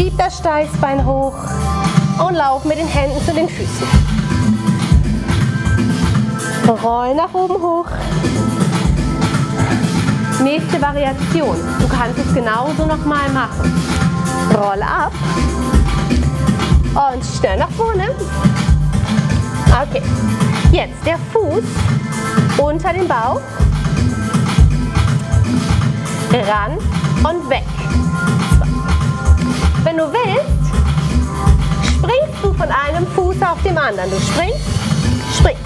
Schieb das Steißbein hoch und lauf mit den Händen zu den Füßen. Roll nach oben hoch. Nächste Variation. Du kannst es genauso nochmal machen. Roll ab und schnell nach vorne. Okay, jetzt der Fuß unter den Bauch, ran und weg. Wenn du willst, springst du von einem Fuß auf den anderen. Du springst, springst.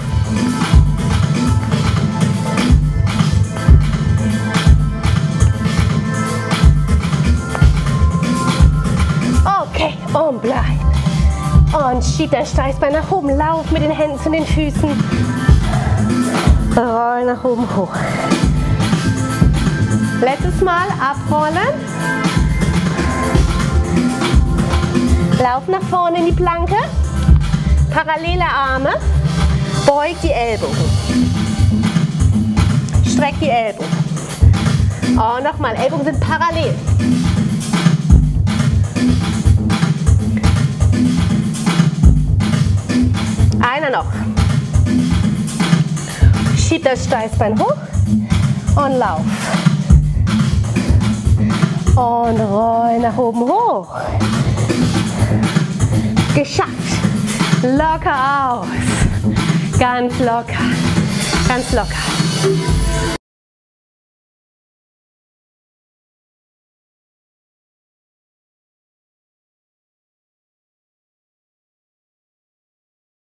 Okay, und bleib. Und schieb dein Steißbein nach oben. Lauf mit den Händen zu den Füßen. Roll nach oben hoch. Letztes Mal abrollen. Lauf nach vorne in die Planke. Parallele Arme. Beug die Ellbogen. Streck die Ellbogen. Und nochmal. Ellbogen sind parallel. Einer noch. Schieb das Steißbein hoch und lauf. Und roll nach oben hoch. Geschafft. Locker aus. Ganz locker. Ganz locker.